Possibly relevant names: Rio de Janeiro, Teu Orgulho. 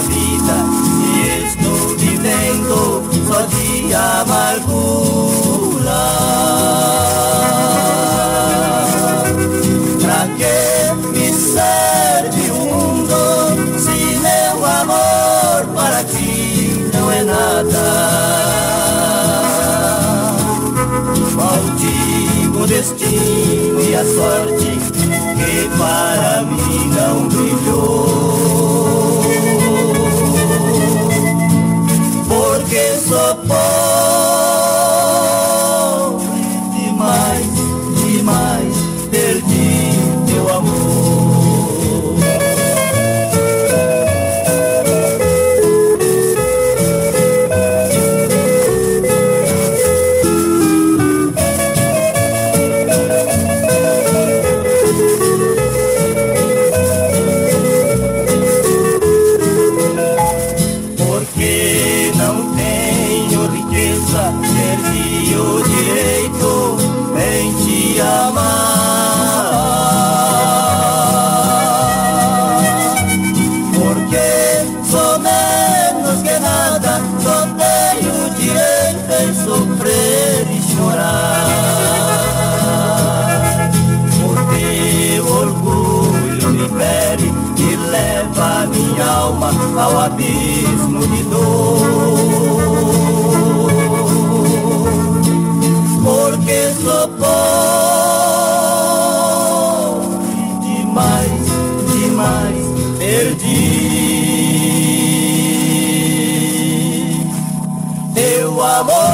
vida e estou vivendo só de amargura. Pra que me serve o mundo se meu amor para ti não é nada? Maldigo o destino e a sorte que para mim não brilhou, porque sou pobre demais, demais, perdi teu amor. Perdi o direito em te amar, porque sou menos que nada, só tenho o direito em sofrer e chorar. O teu orgulho me fere e leva minha alma ao abismo de dor. Porque sou pobre demais, demais, perdi teu amor.